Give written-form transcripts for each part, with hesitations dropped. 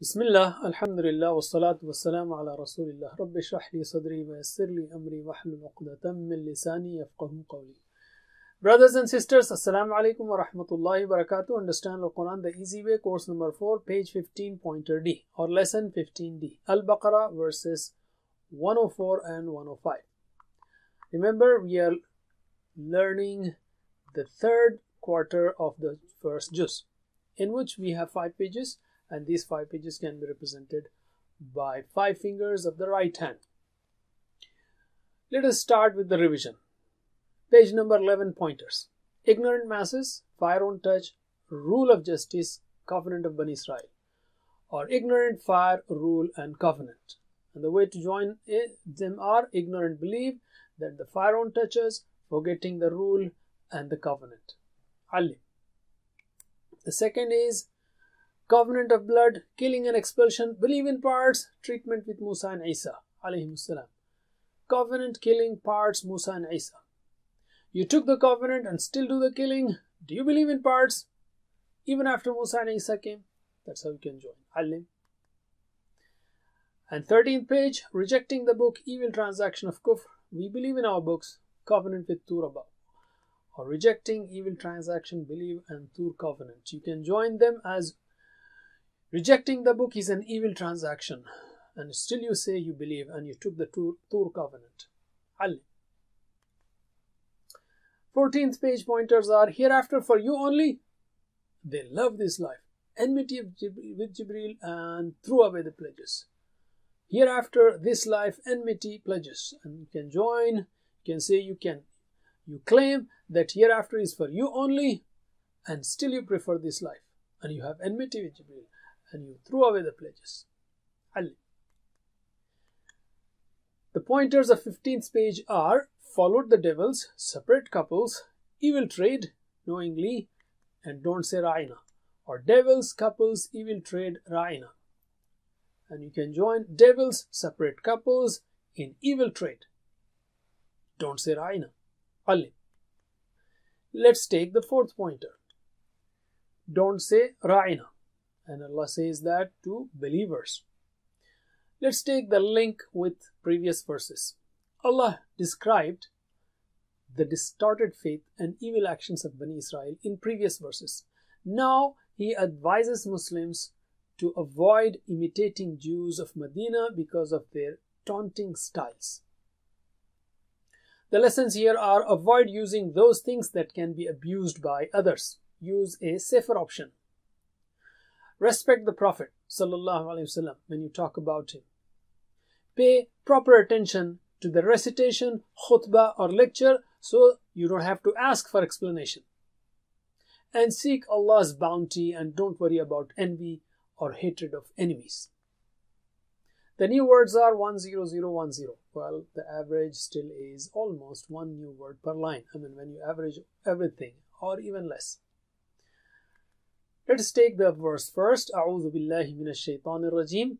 Bismillah, alhamdulillah, wassalatu wassalamu ala rasulillah. Rabbi shrah li sadri wa yassir li amri wahlul uqdatan min lisani yafqahu qawli. Brothers and sisters, assalamu alaikum wa rahmatullahi wa barakatuh. Understand the Quran the easy way, course number 4, page 15, pointer D, or lesson 15D, Al-Baqarah verses 104 and 105. Remember, we are learning the third quarter of the first juz, in which we have 5 pages. And these 5 pages can be represented by 5 fingers of the right hand. Let us start with the revision. Page number 11 pointers. Ignorant masses, fire on touch, rule of justice, covenant of Bani Israel. Or ignorant fire, rule and covenant. And the way to join them are ignorant believe that the fire on touches, forgetting the rule and the covenant. Ali. The second is covenant of blood, killing and expulsion, believe in parts, treatment with Musa and Isa, alayhimussalam. Covenant, killing, parts, Musa and Isa. You took the covenant and still do the killing. Do you believe in parts? Even after Musa and Isa came, that's how you can join. Alim. And 13th page, rejecting the book, evil transaction of kufr. We believe in our books, covenant with Turaba. Or rejecting evil transaction, believe and Tur covenant. You can join them as rejecting the book is an evil transaction, and still you say you believe and you took the Tur covenant. Ali. 14th page pointers are hereafter for you only. They love this life, enmity with Jibreel and threw away the pledges. Hereafter, this life, enmity, pledges, and you can join. You can say you claim that hereafter is for you only, and still you prefer this life, and you have enmity with Jibreel. And you threw away the pledges. Ali. The pointers of 15th page are followed the devils, separate couples, evil trade, knowingly, and don't say Ra'ina. Or devils, couples, evil trade, Ra'ina. And you can join devils, separate couples, in evil trade. Don't say Ra'ina. Ali. Let's take the 4th pointer. Don't say Ra'ina. And Allah says that to believers. Let's take the link with previous verses. Allah described the distorted faith and evil actions of Bani Israel in previous verses. Now He advises Muslims to avoid imitating Jews of Medina because of their taunting styles. The lessons here are avoid using those things that can be abused by others. Use a safer option. Respect the Prophet ﷺ when you talk about him. Pay proper attention to the recitation, khutbah or lecture so you don't have to ask for explanation. And seek Allah's bounty and don't worry about envy or hatred of enemies. The new words are 10010. Well, the average still is almost 1 new word per line. I mean, when you average everything or even less. Let us take the verse first. أعوذ بالله من الشيطان الرجيم.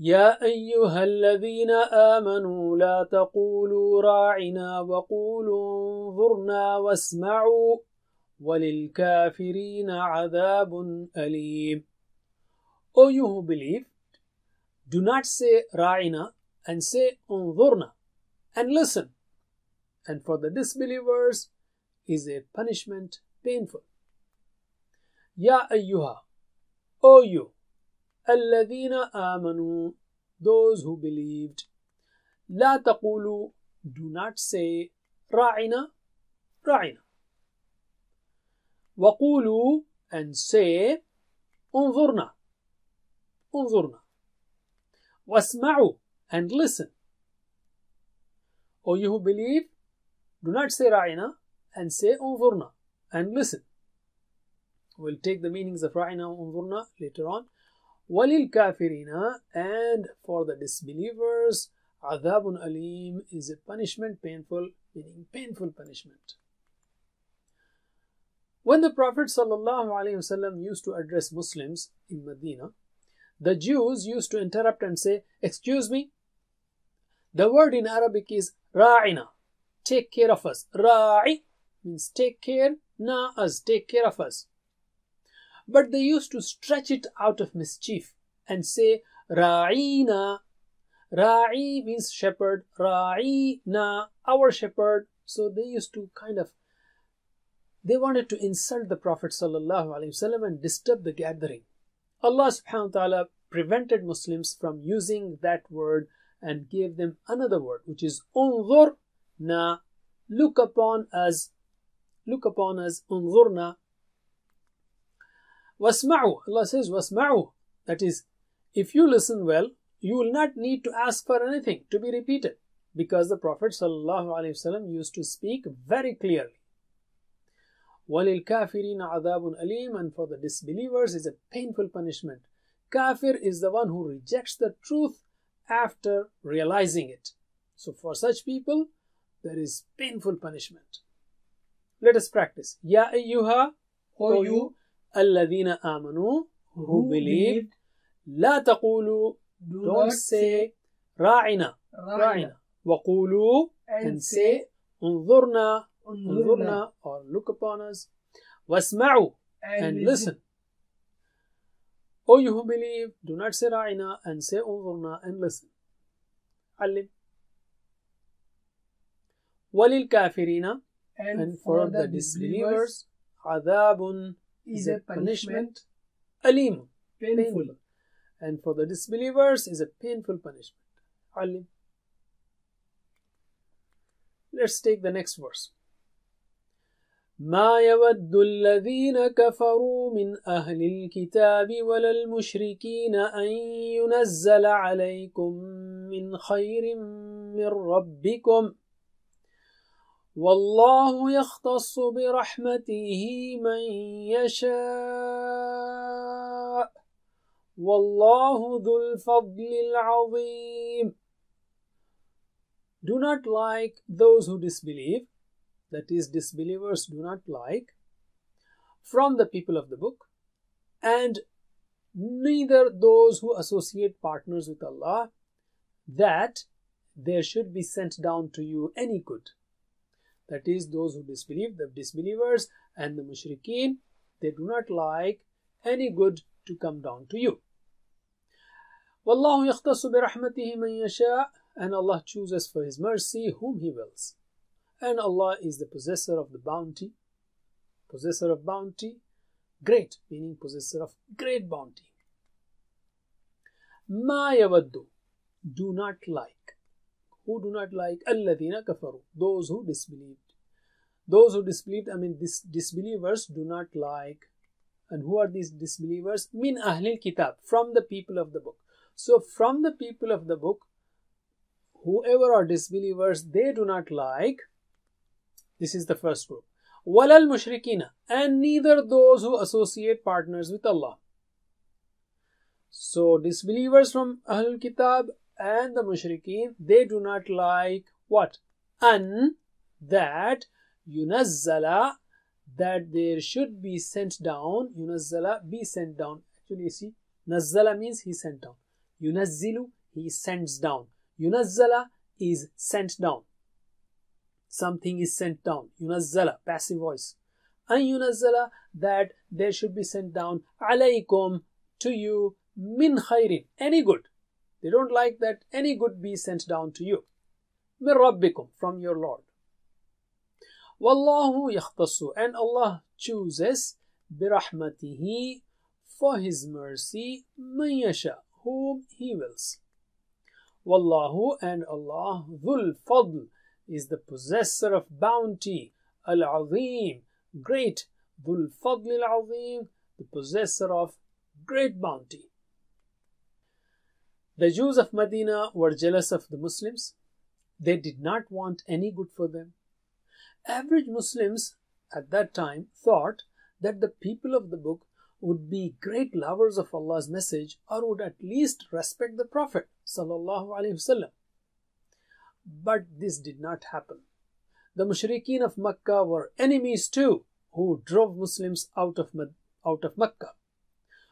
يا أيها الذين آمنوا لا تقولوا راعنا وقولوا انظرنا واسمعوا وللكافرين عذاب أليم. O you who believe, do not say راعنا and say انظرنا and listen. And for the disbelievers is a punishment painful. Ya ayyuha, O you, alladhina amanu, those who believed. La taqulu, do not say ra'ina, ra'ina. Waqulu, and say unzurna, unzurna. Wasma'u, and listen. O you who believe, do not say ra'ina, and say unzurna, and listen. We'll take the meanings of Ra'ina and Unzurna later on. Walil kafirina, and for the disbelievers, Adhabun Alim is a punishment painful, meaning painful punishment. When the Prophet ﷺ used to address Muslims in Medina, the Jews used to interrupt and say, excuse me, the word in Arabic is Ra'ina, take care of us. Ra'i means take care, na us, take care of us. but they used to stretch it out of mischief and say Ra'ina. Ra'i means shepherd, Ra'ina, our shepherd. So they used to they wanted to insult the Prophet ﷺ and disturb the gathering. Allah subhanahu wa ta'ala prevented Muslims from using that word and gave them another word, which is unzurna, look upon us, unzurna. Wasma'u, Allah says wasma'u, that is, if you listen well, you will not need to ask for anything to be repeated, because the Prophet ﷺ used to speak very clearly. وَلِلْكَافِرِينَ عَذَابٌ أَلِيمٌ, and for the disbelievers is a painful punishment. Kafir is the one who rejects the truth after realizing it. So for such people, there is painful punishment. Let us practice. Ya ayyuha, O you, alladhina amanu, who believed, la taqulu, don't say, ra'ina, ra'ina, waqulu, and say, unzurna, unzurna, or look upon us, wasma'u, and listen. O you who believe, do not say ra'ina and say unzurna and listen. Alim. Walil kafirina, and for the disbelievers, adabun is a punishment, alim, painful. And for the disbelievers is a painful punishment. Alim. Let's take the next verse. ما يود الذين كفروا من أهل الكتاب ولا المشركين أن ينزل عليكم من خير من ربكم والله يختص برحمته من يشاء والله ذو الفضل العظيم. Do not like those who disbelieve, that is, disbelievers do not like, from the people of the book, and neither those who associate partners with Allah, that there should be sent down to you any good. That is, those who disbelieve, the disbelievers and the mushrikeen, they do not like any good to come down to you. وَاللَّهُ يَخْتَصُ بِرَحْمَتِهِ مَنْ يَشَاءُ, and Allah chooses for His mercy whom He wills. And Allah is the possessor of the bounty. Possessor of bounty, great, meaning possessor of great bounty. مَا يَوَدُّ, do not like. Who do not like? الَّذِينَ كَفَرُوا, those who disbelieved. Those who disbelieved, disbelievers do not like. And who are these disbelievers? Min ahlil kitab, from the people of the book. So from the people of the book, whoever are disbelievers, they do not like. This is the first group. Walal mushrikina, and neither those who associate partners with Allah. So disbelievers from Ahlul Kitab and the mushrikeen, they do not like what? An, that, yunazzala, that there should be sent down. Yunazzala, be sent down. Actually, you see, nazzala means he sent down. Yunazzilu, he sends down. Yunazzala is sent down. Something is sent down. Yunazzala, passive voice. And yunazzala, that there should be sent down. Alaykum, to you. Min khairin, any good. They don't like that any good be sent down to you. Min rabbikum, from your Lord. Wallahu yakhtassu, and Allah chooses birahmatihi, for His mercy, man yasha, whom He wills. Wallahu, and Allah dhul fadl is the possessor of bounty, al-azim, great, dhul fadl al-azim, the possessor of great bounty. The Jews of Medina were jealous of the Muslims. They did not want any good for them. Average Muslims at that time thought that the people of the book would be great lovers of Allah's message, or would at least respect the Prophet ﷺ. But this did not happen. The mushrikeen of Makkah were enemies too, who drove Muslims out of Makkah.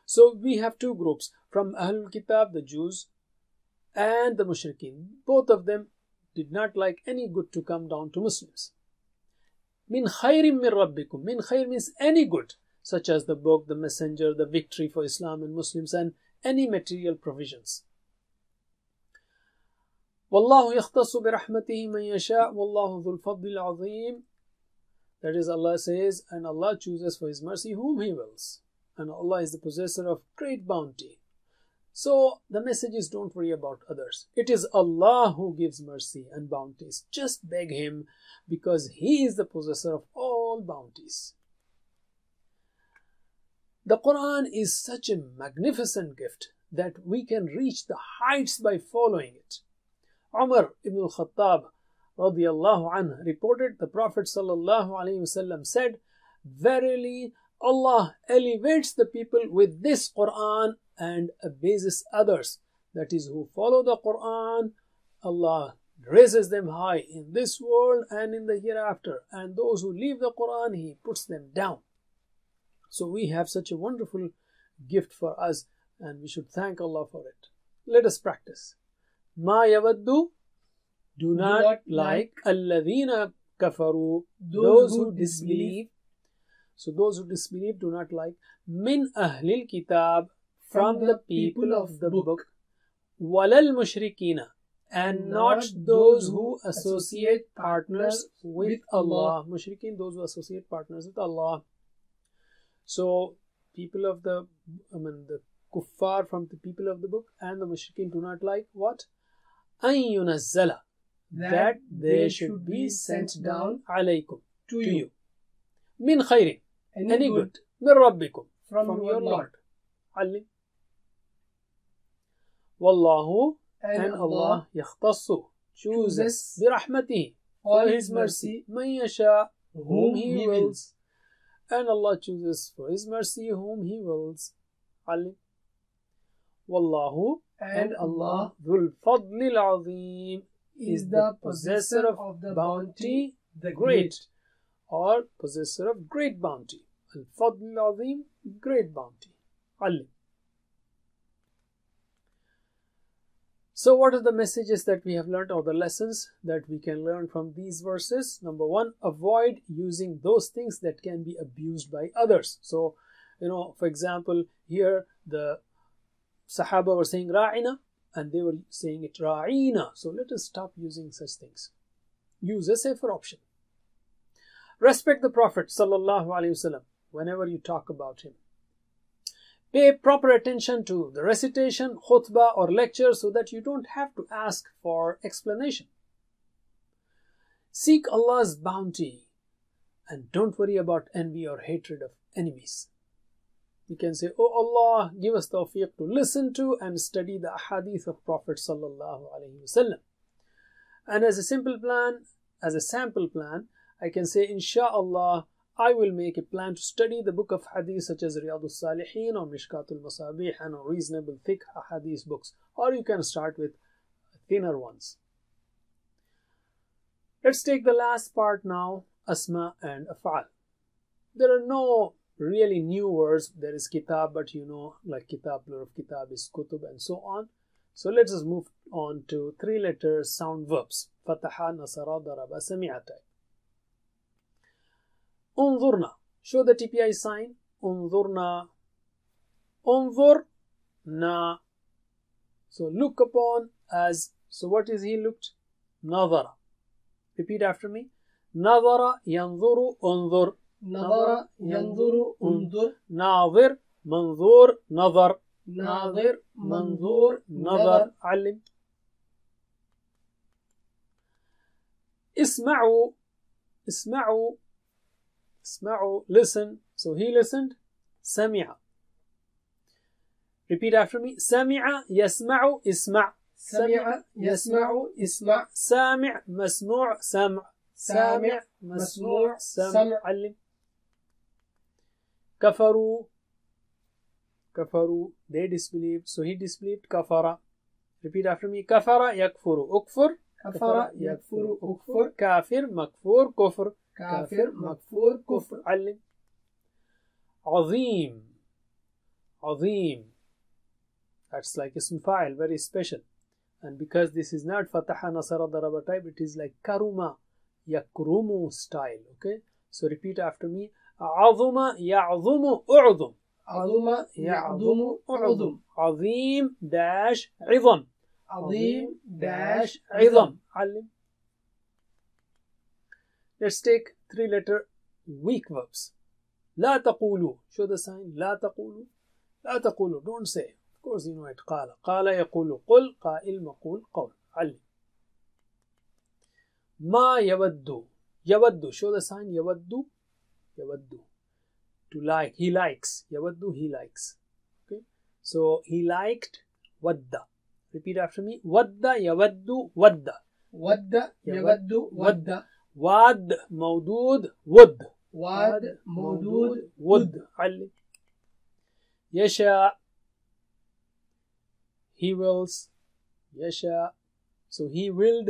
So we have two groups, from Ahlul Kitab, the Jews, and the mushrikeen. Both of them did not like any good to come down to Muslims. Min khairim min rabbikum. Min khair means any good. such as the book, the messenger, the victory for Islam and Muslims, and any material provisions. Wallahu yakhtassu bi rahmatihi man yasha, wallahu dhul fadlil azim. That is, Allah says, and Allah chooses for His mercy whom He wills, and Allah is the possessor of great bounty. So the message is, don't worry about others. It is Allah who gives mercy and bounties. Just beg Him, because He is the possessor of all bounties. The Quran is such a magnificent gift that we can reach the heights by following it. Umar ibn al Khattab radiyallahu anhu reported, the Prophet sallallahu alaihi wasallam said, "Verily, Allah elevates the people with this Quran and abases others. That is, who follow the Quran, Allah raises them high in this world and in the hereafter. And those who leave the Quran, He puts them down." So we have such a wonderful gift for us, and we should thank Allah for it. Let us practice. Ma yawaddu, do not like, alladhina kafaru, those who disbelieve. So those who disbelieve do not like. Min ahlil kitab, from the people of the book. Walal mushrikina, and not those who associate partners with Allah. Mushrikeen, those who associate partners with Allah. So people of the, the kuffar from the people of the book and the mushrikeen do not like what? An yunazzala, that they should be sent down alaykum, to you. Min khairin, any good, min rabbikum, from your Lord. Ali. Wallahu, and Allah yakhtassu, chooses bi rahmatihi, for His mercy, man yasha, whom He wills. And Allah chooses for His mercy whom He wills. Ali. Wallahu, and Allah dhul fadlil azim, is the possessor of the bounty, the great, or possessor of great bounty. Al fadlil azim, great bounty. Ali. So what are the messages that we have learned, or the lessons that we can learn from these verses? Number one, avoid using those things that can be abused by others. So, for example, here the Sahaba were saying ra'ina, and they were saying it ra'ina. So let us stop using such things. Use a safer option. Respect the Prophet sallallahu alaihi wasallam whenever you talk about him. Pay proper attention to the recitation, khutbah or lecture, so that you don't have to ask for explanation. Seek Allah's bounty and don't worry about envy or hatred of enemies. You can say, "Oh Allah, give us tawfiq to listen to and study the ahadith of Prophet sallallahu alaihi wasallam." And as a simple plan, as a sample plan, I can say, "Insha'Allah, I will make a plan to study the book of hadith such as Riyad us-Salihin or Mishkatul Masabih, and or reasonable thick hadith books." Or you can start with thinner ones. Let's take the last part now, Asma and Af'al. There are no really new words. There is kitab, but like kitab, plural of kitab is kutub, and so on. So let's just move on to three-letter sound verbs. Fataha, Nasara, Daraba, Sami'a type. Unzurna, show the TPI sign. Unzurna, unzurna. So look upon as. So what is he looked? Nadhara. Repeat after me. Nadhara yanzuru unzur. Nadhara yanzuru unzur. Nadhir manzur nadhar. Nadhir manzur nadhar. Alim. Isma'u, isma'u. Sma'u, listen. So he listened. Sami'a. Repeat after me. Sami'a, yasma'u, isma'. Sami'a, yasma'u, isma'. Sami', masmu', sam'. Sami', masmu', sam'. Alim. Kafaru. Kafaru, they disbelieved. So he disbelieved. Kafara. Repeat after me. Kafara, yakfuru, ukfur. Kafara, yakfuru, ukfur. Kafir, makfur, kufr. Kafir, makfur, kufr. Alim. Azim. Azim. That's like ism fa'il, very special. And because this is not fataha, nasara, daraba type, it is like karuma, yakrumu style. Okay. So repeat after me. عظم يعظم أعظم عظم يعظم أعظم عظيم داش عظم عظيم dash عظم علم. Let's take 3-letter weak verbs. لا تقولوا. Show the sign. لا تقولوا. لا تقولوا. Don't say. Of course you know it. قال. قال يقول قل. قائل مقول قول. علم. ما يودو. يودو. Show the sign. يودو. يودو. To like. He likes. يودو. He likes. Okay. So he liked ودّا. Repeat after me. Wadda yawaddu wadda. Wadda yawaddu wadda. Wad mawdud would. Wad mawdud would. Alli. Yasha. He wills. Yasha. So he willed.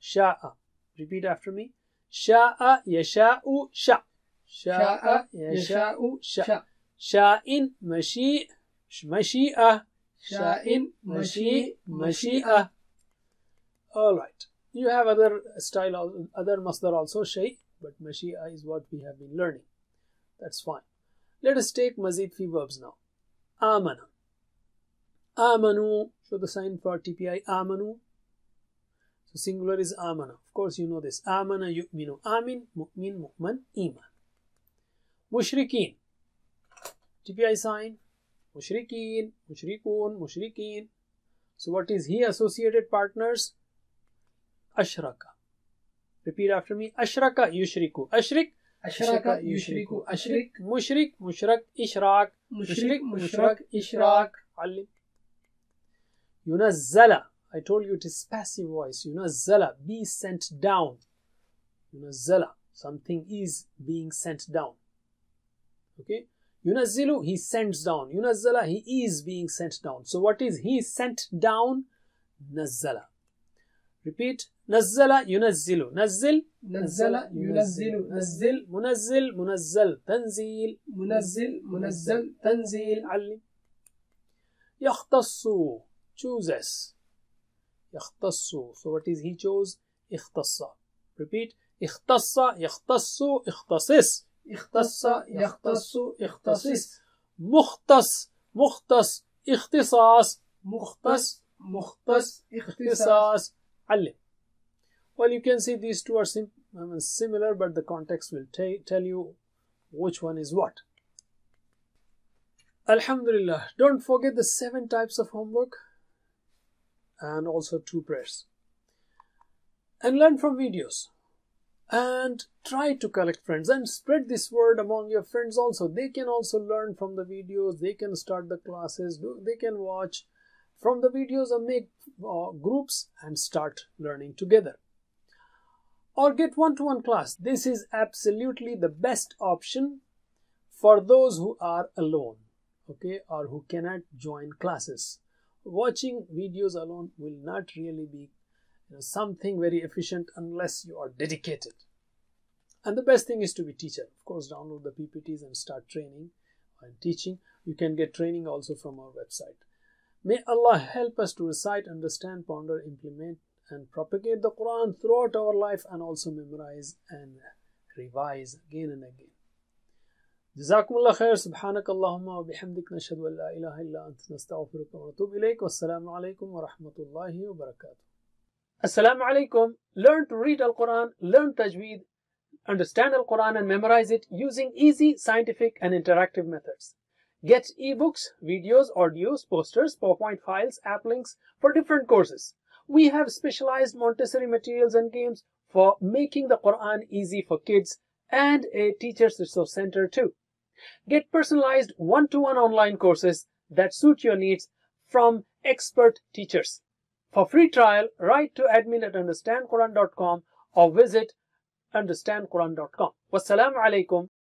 Sha'a. Repeat after me. Sha'a yasha'u sha. Sha'a yasha'u sha. Sha'in mashi' mashi'ah. Sha'in, mashi, mashi'ah. Alright. You have other style, other masdar also, shay, but mashi'ah is what we have been learning. That's fine. Let us take mazid fi verbs now. Amana. Amanu. Show the sign for TPI. Amanu. So singular is amana. Of course, you know this. Amana yu'minu. Amin, mu'min, mu'man, iman. Mushrikeen. TPI sign. Mushrikeen, mushrikun, mushrikeen. So what is he? Associated partners. Ashraka. Repeat after me. Ashraka, yushriku. Ashrik. Ashraka, yushriku. Ashrik. Mushrik, mushrak, ishraq. Mushrik, mushrak, ishraq. Allim. Yunazzala. I told you it is passive voice. Yunazzala. Be sent down. Yunazzala. Something is being sent down. Okay. Yunazzilu, he sends down. Yunazzala, he is being sent down. So what is he sent down? Nazzala. Repeat. Nazzala, yunazzilu. Nazzil. Nazzala, yunazzilu. Nazzil. Munazzil, munazzal. Tanzil. Munazzil, munazzal. Tanzil. Allim. Yakhtassu. Chooses. Yakhtassu. So what is he chose? Ikhtassa. Repeat. Ikhtassa, yakhtassu, ikhtasis. اختص يختص اختصص مختص مختص اختصاص مختص مختص اختصاص علم. Well, you can see these two are similar, but the context will tell you which one is what. Alhamdulillah. Don't forget the 7 types of homework and also 2 prayers. And learn from videos. And try to collect friends and spread this word among your friends also. They can also learn from the videos. They can start the classes. They can watch from the videos and make groups and start learning together. Or get one-to-one class. This is absolutely the best option for those who are alone, okay, or who cannot join classes. Watching videos alone will not really be something very efficient unless you are dedicated. And the best thing is to be teacher. Of course, download the PPTs and start training and teaching. You can get training also from our website. May Allah help us to recite, understand, ponder, implement and propagate the Quran throughout our life, and also memorize and revise again and again. Jazakumullah khair. Subhanakallahumma wa bihamdik. Nashhadu an la ilaha illa anta nastaghfiruka wa natubu ilayk. Wassalamu alaikum wa rahmatullahi wa barakatuh. Assalamu alaikum. Learn to read Al-Quran, learn Tajweed, understand Al-Quran and memorize it using easy, scientific and interactive methods. Get ebooks, videos, audios, posters, PowerPoint files, app links for different courses. We have specialized Montessori materials and games for making the Quran easy for kids, and a teacher's resource center too. Get personalized one-to-one online courses that suit your needs from expert teachers. For free trial, write to admin@understandquran.com or visit understandquran.com. Wassalamu alaikum